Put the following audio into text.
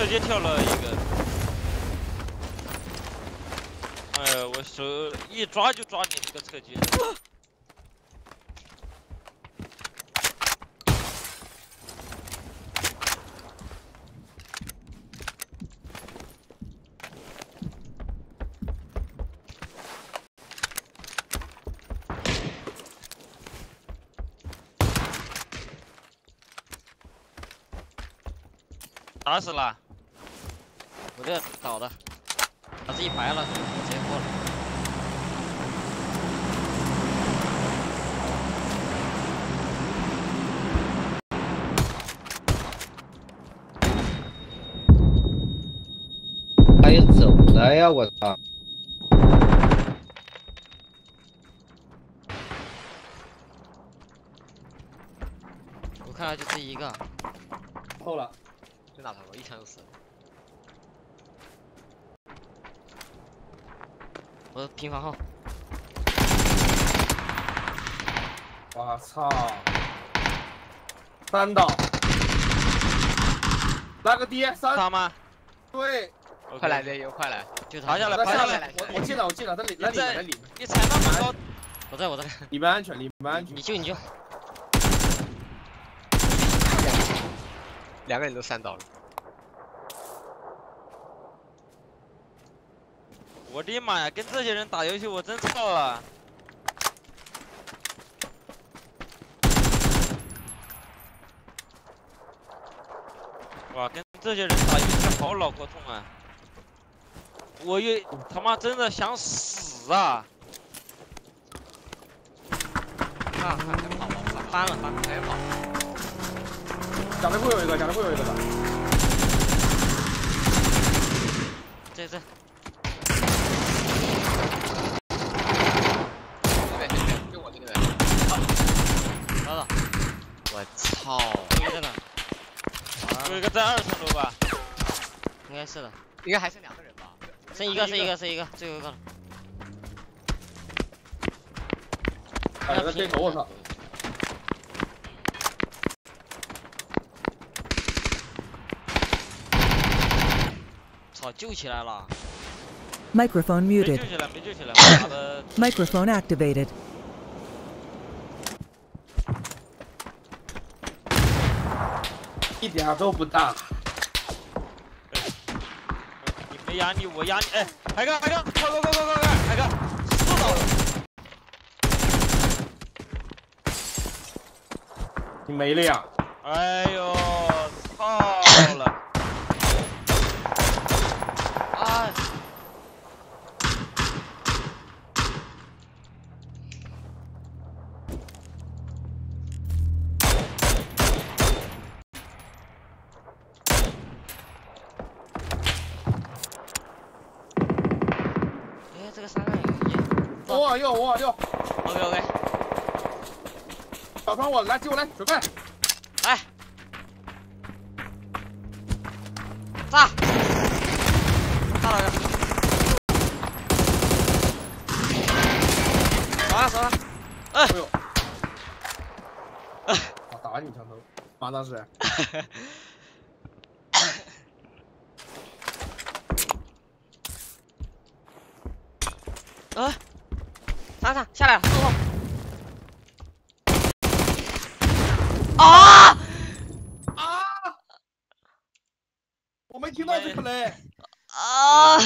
直接跳了一个。哎呀，我手一抓就抓你这个侧击。打死了，我这倒了，打这一排了，我截获了。他也走了呀，我操！我看到就这一个，后了。 真打他！我一枪就死了。我平房后。我操！三刀。来个爹，三刀吗？对。快来爹，快来！就爬下来，爬下来！我进了，我进了，他里面，在里面。你踩到蛮高。我在，我在。里面安全，里面安全。你救，你救。 两个人都三刀了，我的妈呀！跟这些人打游戏，我真操了。哇，跟这些人打游戏好脑壳痛啊！我又他妈真的想死啊！啊，还跑了，翻了翻，还跑。 假的会有一个，假的会有一个吧。这。这边，就我这边。好了，我操！有一个在哪？有一个在2层楼吧？应该是的。应该还剩2个人吧？剩一个，最后一个了。有个对头，我操！ 操，救起来了 ！Microphone muted。没救起来，我的。Microphone activated。一点都不大。你没压你，我压你。哎，海哥，快，海哥，死倒了！你没了呀！哎呦，操了！这个3个人，我往右 ，OK， 小窗我来，接我来，准备，来，炸了，走啊，哎呦，我打你一枪头，马大师。闪下来了，坐后。啊！我没听到这个嘞。啊！